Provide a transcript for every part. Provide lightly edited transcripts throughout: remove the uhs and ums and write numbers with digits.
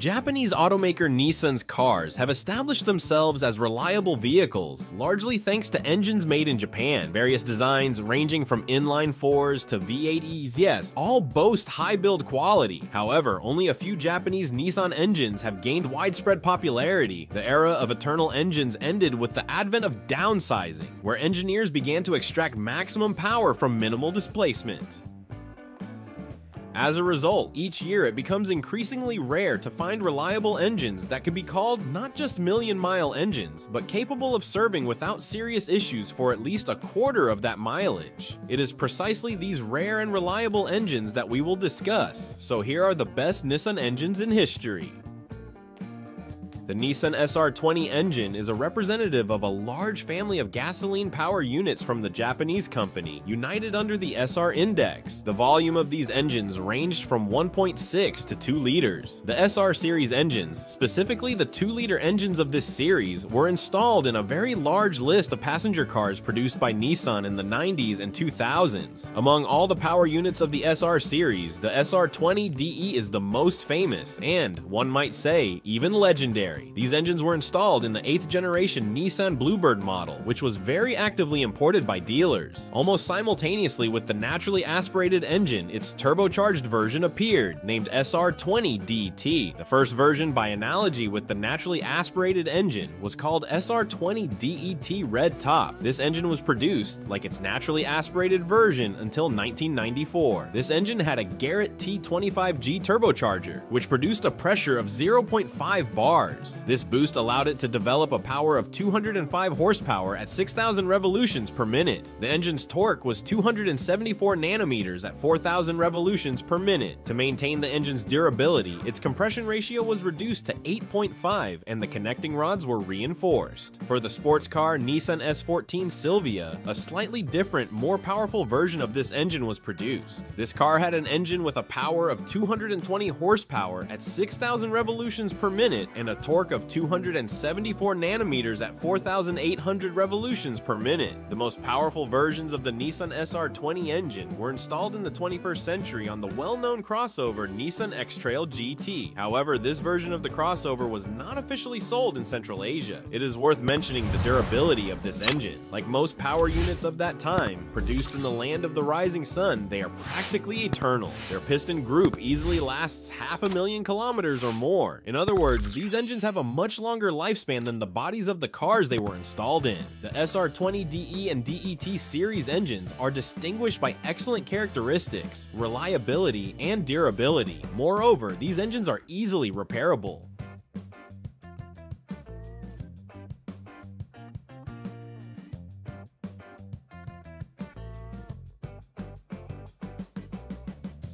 Japanese automaker Nissan's cars have established themselves as reliable vehicles, largely thanks to engines made in Japan. Various designs ranging from inline 4s to V8Es, yes, all boast high build quality. However, only a few Japanese Nissan engines have gained widespread popularity. The era of eternal engines ended with the advent of downsizing, where engineers began to extract maximum power from minimal displacement. As a result, each year it becomes increasingly rare to find reliable engines that could be called not just million-mile engines, but capable of serving without serious issues for at least a quarter of that mileage. It is precisely these rare and reliable engines that we will discuss, so here are the best Nissan engines in history. The Nissan SR20 engine is a representative of a large family of gasoline power units from the Japanese company, united under the SR index. The volume of these engines ranged from 1.6 to 2 liters. The SR series engines, specifically the 2-liter engines of this series, were installed in a very large list of passenger cars produced by Nissan in the 90s and 2000s. Among all the power units of the SR series, the SR20DE is the most famous and, one might say, even legendary. These engines were installed in the 8th generation Nissan Bluebird model, which was very actively imported by dealers. Almost simultaneously with the naturally aspirated engine, its turbocharged version appeared, named SR20DETT. The first version, by analogy with the naturally aspirated engine, was called SR20DET Red Top. This engine was produced, like its naturally aspirated version, until 1994. This engine had a Garrett T25G turbocharger, which produced a pressure of 0.5 bars. This boost allowed it to develop a power of 205 horsepower at 6,000 revolutions per minute. The engine's torque was 274 nanometers at 4,000 revolutions per minute. To maintain the engine's durability, its compression ratio was reduced to 8.5 and the connecting rods were reinforced. For the sports car Nissan S14 Silvia, a slightly different, more powerful version of this engine was produced. This car had an engine with a power of 220 horsepower at 6,000 revolutions per minute and a torque of 274 nanometers at 4,800 revolutions per minute. The most powerful versions of the Nissan SR20 engine were installed in the 21st century on the well-known crossover Nissan X-Trail GT. However, this version of the crossover was not officially sold in Central Asia. It is worth mentioning the durability of this engine. Like most power units of that time, produced in the land of the rising sun, they are practically eternal. Their piston group easily lasts 500,000 kilometers or more. In other words, these engines have a much longer lifespan than the bodies of the cars they were installed in. The SR20DE and DET series engines are distinguished by excellent characteristics, reliability, and durability. Moreover, these engines are easily repairable.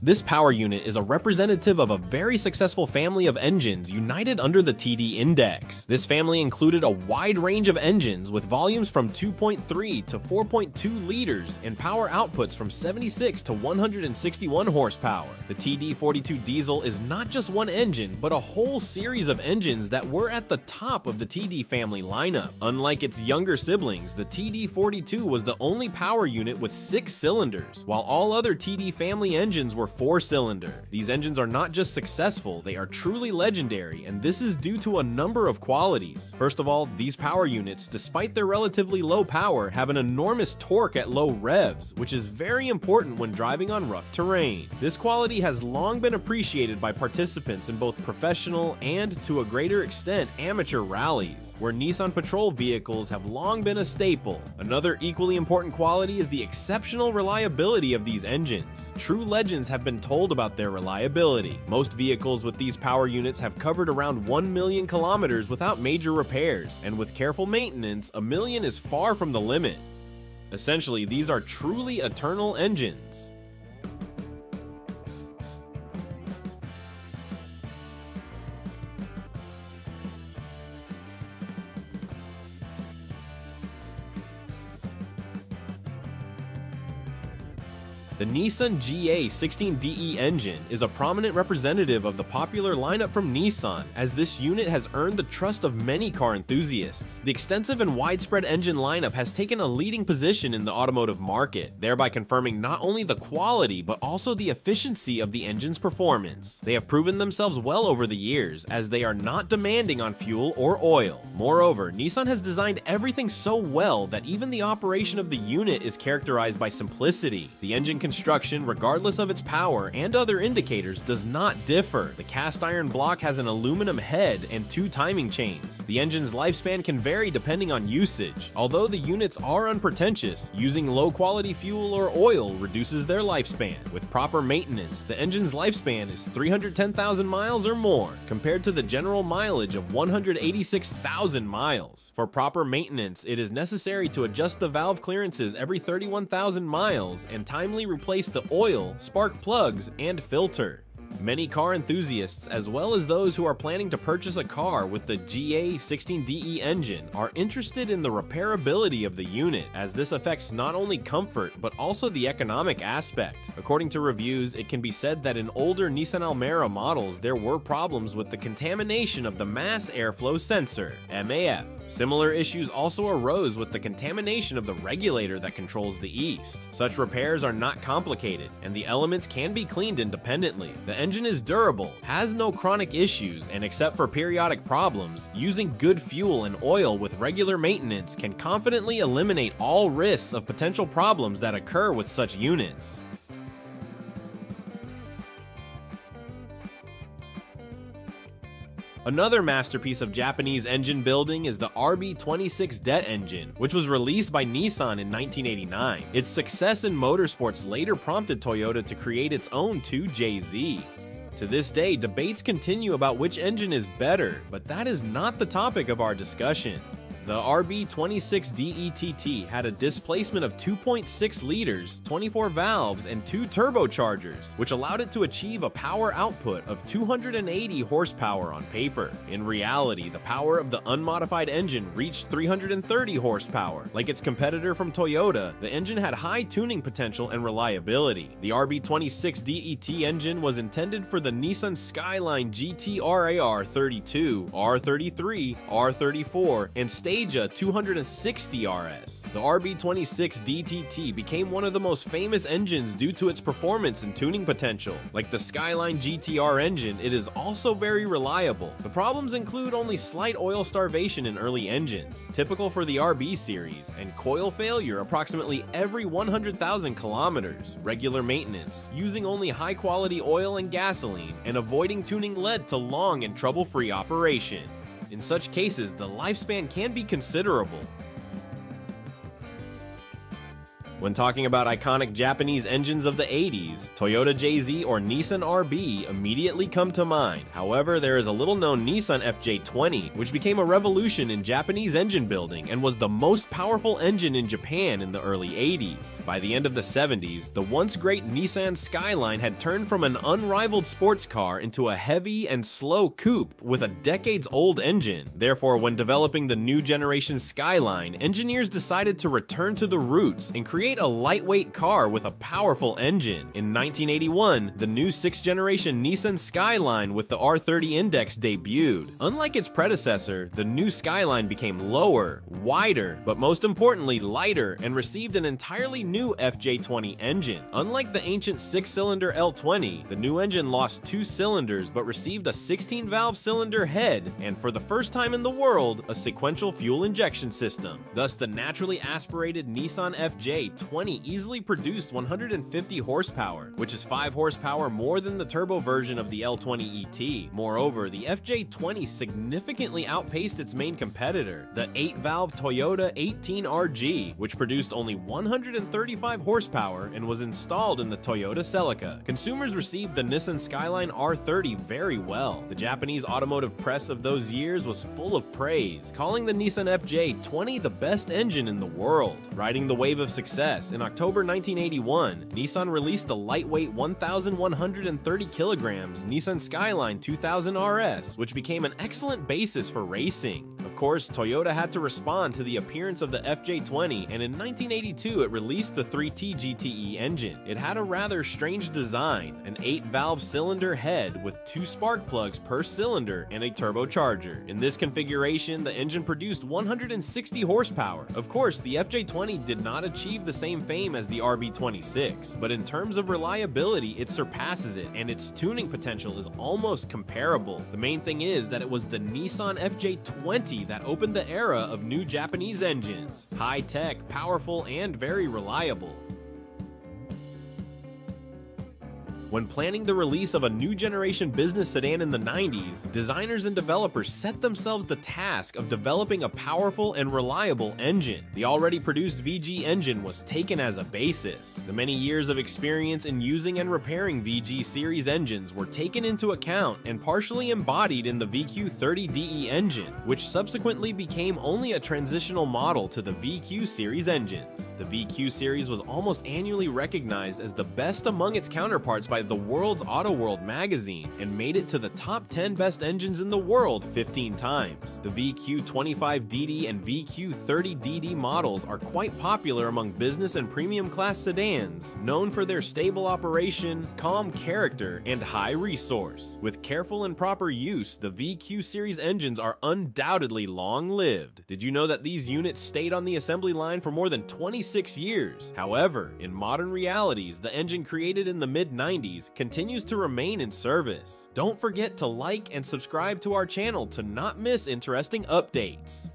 This power unit is a representative of a very successful family of engines united under the TD index. This family included a wide range of engines with volumes from 2.3 to 4.2 liters and power outputs from 76 to 161 horsepower. The TD42 diesel is not just one engine, but a whole series of engines that were at the top of the TD family lineup. Unlike its younger siblings, the TD42 was the only power unit with 6 cylinders, while all other TD family engines were 4-cylinder. These engines are not just successful, they are truly legendary, and this is due to a number of qualities. First of all, these power units, despite their relatively low power, have an enormous torque at low revs, which is very important when driving on rough terrain. This quality has long been appreciated by participants in both professional and, to a greater extent, amateur rallies, where Nissan Patrol vehicles have long been a staple. Another equally important quality is the exceptional reliability of these engines. True legends have been told about their reliability. Most vehicles with these power units have covered around 1 million kilometers without major repairs, and with careful maintenance, a million is far from the limit. Essentially, these are truly eternal engines. The Nissan GA16DE engine is a prominent representative of the popular lineup from Nissan, as this unit has earned the trust of many car enthusiasts. The extensive and widespread engine lineup has taken a leading position in the automotive market, thereby confirming not only the quality but also the efficiency of the engine's performance. They have proven themselves well over the years, as they are not demanding on fuel or oil. Moreover, Nissan has designed everything so well that even the operation of the unit is characterized by simplicity. The engine construction, regardless of its power and other indicators, does not differ. The cast iron block has an aluminum head and two timing chains. The engine's lifespan can vary depending on usage. Although the units are unpretentious, using low-quality fuel or oil reduces their lifespan. With proper maintenance, the engine's lifespan is 310,000 miles or more, compared to the general mileage of 186,000 miles. For proper maintenance, it is necessary to adjust the valve clearances every 31,000 miles and timely replace the oil, spark plugs, and filter. Many car enthusiasts, as well as those who are planning to purchase a car with the GA16DE engine, are interested in the repairability of the unit, as this affects not only comfort but also the economic aspect. According to reviews, it can be said that in older Nissan Almera models there were problems with the contamination of the mass airflow sensor (MAF). Similar issues also arose with the contamination of the regulator that controls the east. Such repairs are not complicated, and the elements can be cleaned independently. The engine is durable, has no chronic issues, and except for periodic problems, using good fuel and oil with regular maintenance can confidently eliminate all risks of potential problems that occur with such units. Another masterpiece of Japanese engine building is the RB26DETT engine, which was released by Nissan in 1989. Its success in motorsports later prompted Toyota to create its own 2JZ. To this day, debates continue about which engine is better, but that is not the topic of our discussion. The RB26DETT had a displacement of 2.6 liters, 24 valves, and 2 turbochargers, which allowed it to achieve a power output of 280 horsepower on paper. In reality, the power of the unmodified engine reached 330 horsepower. Like its competitor from Toyota, the engine had high tuning potential and reliability. The RB26DET engine was intended for the Nissan Skyline GT-R R32, R33, R34, and stage 260RS. The RB26DTT became one of the most famous engines due to its performance and tuning potential. Like the Skyline GT-R engine, it is also very reliable. The problems include only slight oil starvation in early engines, typical for the RB series, and coil failure approximately every 100,000 kilometers, regular maintenance, using only high-quality oil and gasoline, and avoiding tuning led to long and trouble-free operation. In such cases, the lifespan can be considerable. When talking about iconic Japanese engines of the 80s, Toyota JZ or Nissan RB immediately come to mind. However, there is a little-known Nissan FJ20, which became a revolution in Japanese engine building and was the most powerful engine in Japan in the early 80s. By the end of the 70s, the once-great Nissan Skyline had turned from an unrivaled sports car into a heavy and slow coupe with a decades-old engine. Therefore, when developing the new generation Skyline, engineers decided to return to the roots and create a lightweight car with a powerful engine. In 1981, the new 6th generation Nissan Skyline with the R30 index debuted. Unlike its predecessor, the new Skyline became lower, wider, but most importantly lighter, and received an entirely new FJ20 engine. Unlike the ancient 6-cylinder L20, the new engine lost 2 cylinders but received a 16-valve cylinder head and, for the first time in the world, a sequential fuel injection system. Thus, the naturally aspirated Nissan FJ20 easily produced 150 horsepower, which is 5 horsepower more than the turbo version of the L20 ET. Moreover, the FJ20 significantly outpaced its main competitor, the 8-valve Toyota 18RG, which produced only 135 horsepower and was installed in the Toyota Celica. Consumers received the Nissan Skyline R30 very well. The Japanese automotive press of those years was full of praise, calling the Nissan FJ20 the best engine in the world. Riding the wave of success, in October 1981, Nissan released the lightweight 1,130 kilograms Nissan Skyline 2000 RS, which became an excellent basis for racing. Of course, Toyota had to respond to the appearance of the FJ20, and in 1982 it released the 3T GTE engine. It had a rather strange design, an 8-valve cylinder head with 2 spark plugs per cylinder and a turbocharger. In this configuration, the engine produced 160 horsepower. Of course, the FJ20 did not achieve the same fame as the RB26, but in terms of reliability, it surpasses it, and its tuning potential is almost comparable. The main thing is that it was the Nissan FJ20 that opened the era of new Japanese engines. High-tech, powerful, and very reliable. When planning the release of a new generation business sedan in the 90s, designers and developers set themselves the task of developing a powerful and reliable engine. The already produced VG engine was taken as a basis. The many years of experience in using and repairing VG series engines were taken into account and partially embodied in the VQ30DE engine, which subsequently became only a transitional model to the VQ series engines. The VQ series was almost annually recognized as the best among its counterparts by the world's Auto World magazine, and made it to the top 10 best engines in the world 15 times. The VQ25DD and VQ30DD models are quite popular among business and premium class sedans, known for their stable operation, calm character, and high resource. With careful and proper use, the VQ series engines are undoubtedly long-lived. Did you know that these units stayed on the assembly line for more than 26 years? However, in modern realities, the engine created in the mid-90s continues to remain in service. Don't forget to like and subscribe to our channel to not miss interesting updates.